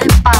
Spotify.